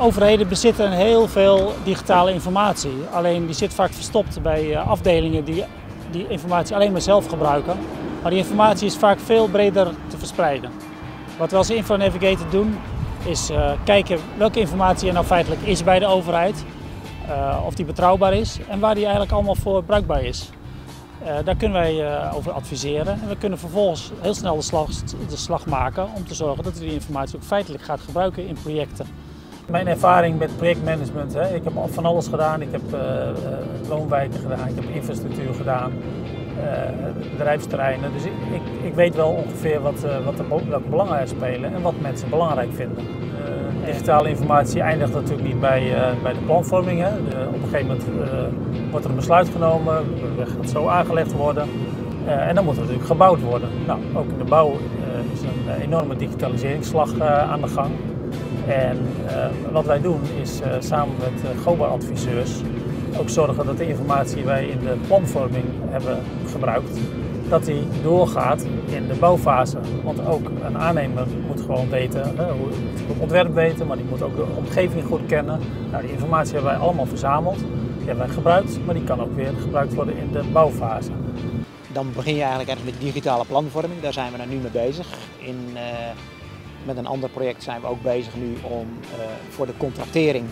Overheden bezitten heel veel digitale informatie, alleen die zit vaak verstopt bij afdelingen die die informatie alleen maar zelf gebruiken. Maar die informatie is vaak veel breder te verspreiden. Wat we als InfraNavigator doen is kijken welke informatie er nou feitelijk is bij de overheid, of die betrouwbaar is en waar die eigenlijk allemaal voor bruikbaar is. Daar kunnen wij over adviseren en we kunnen vervolgens heel snel de slag maken om te zorgen dat u die informatie ook feitelijk gaat gebruiken in projecten. Mijn ervaring met projectmanagement, ik heb van alles gedaan. Ik heb woonwijken gedaan, ik heb infrastructuur gedaan, bedrijfsterreinen. Dus ik weet wel ongeveer welke belangen er spelen en wat mensen belangrijk vinden. Digitale informatie eindigt natuurlijk niet bij de planvorming. Op een gegeven moment wordt er een besluit genomen, het gaat zo aangelegd worden. En dan moet er natuurlijk gebouwd worden. Nou, ook in de bouw is een enorme digitaliseringsslag aan de gang. En wat wij doen is samen met GOBA-adviseurs ook zorgen dat de informatie die wij in de planvorming hebben gebruikt, dat die doorgaat in de bouwfase. Want ook een aannemer moet gewoon weten, het ontwerp weten, maar die moet ook de omgeving goed kennen. Nou, die informatie hebben wij allemaal verzameld, die hebben wij gebruikt, maar die kan ook weer gebruikt worden in de bouwfase. Dan begin je eigenlijk echt met digitale planvorming, daar zijn we nu mee bezig. Met een ander project zijn we ook bezig nu om voor de contractering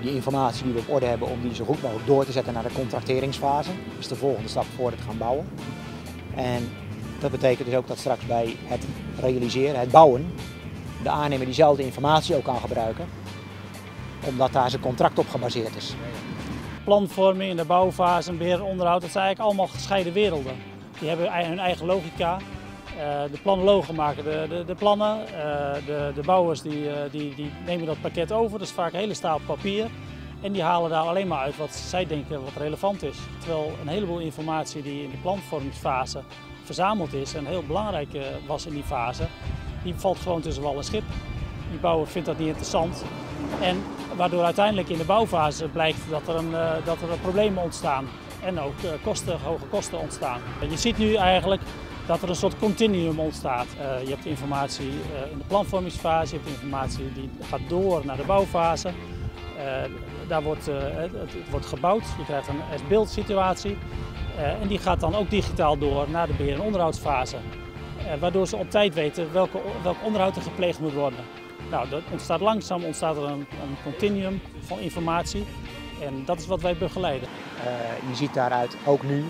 die informatie die we op orde hebben, om die zo goed mogelijk door te zetten naar de contracteringsfase. Dat is de volgende stap voor het gaan bouwen. En dat betekent dus ook dat straks bij het realiseren, het bouwen, de aannemer diezelfde informatie ook kan gebruiken, omdat daar zijn contract op gebaseerd is. Planvorming in de bouwfase, beheer en onderhoud, dat zijn eigenlijk allemaal gescheiden werelden. Die hebben hun eigen logica. De planologen maken de plannen, de bouwers die nemen dat pakket over, dat is vaak een hele stapel papier. En die halen daar alleen maar uit wat zij denken wat relevant is. Terwijl een heleboel informatie die in de planvormingsfase verzameld is en heel belangrijk was in die fase, die valt gewoon tussen wal en schip. Die bouwer vindt dat niet interessant. En waardoor uiteindelijk in de bouwfase blijkt dat er problemen ontstaan en ook hoge kosten ontstaan. En je ziet nu eigenlijk dat er een soort continuum ontstaat. Je hebt informatie in de planvormingsfase, je hebt informatie die gaat door naar de bouwfase. Daar wordt gebouwd, je krijgt een as-built situatie. En die gaat dan ook digitaal door naar de beheer- en onderhoudsfase. Waardoor ze op tijd weten welk onderhoud er gepleegd moet worden. Nou, langzaam ontstaat er een continuum van informatie. En dat is wat wij begeleiden. Je ziet daaruit ook nu,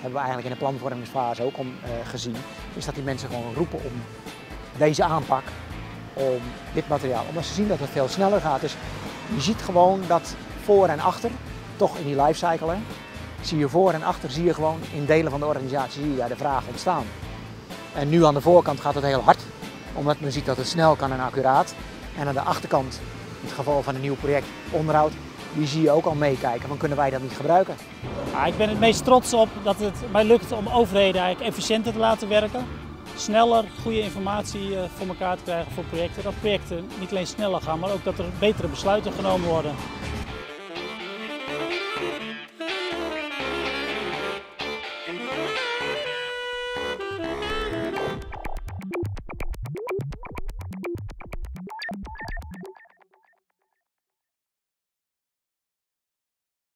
hebben we eigenlijk in de planvormingsfase ook gezien, is dat die mensen gewoon roepen om deze aanpak, om dit materiaal, omdat ze zien dat het veel sneller gaat. Dus je ziet gewoon dat voor en achter, toch in die lifecycle, zie je voor en achter, zie je gewoon in delen van de organisatie zie je daar de vragen ontstaan. En nu aan de voorkant gaat het heel hard, omdat men ziet dat het snel kan en accuraat. En aan de achterkant, in het geval van een nieuw project onderhoud, die zie je ook al meekijken, van kunnen wij dat niet gebruiken? Ja, ik ben het meest trots op dat het mij lukt om overheden eigenlijk efficiënter te laten werken. Sneller goede informatie voor elkaar te krijgen voor projecten. Dat projecten niet alleen sneller gaan, maar ook dat er betere besluiten genomen worden.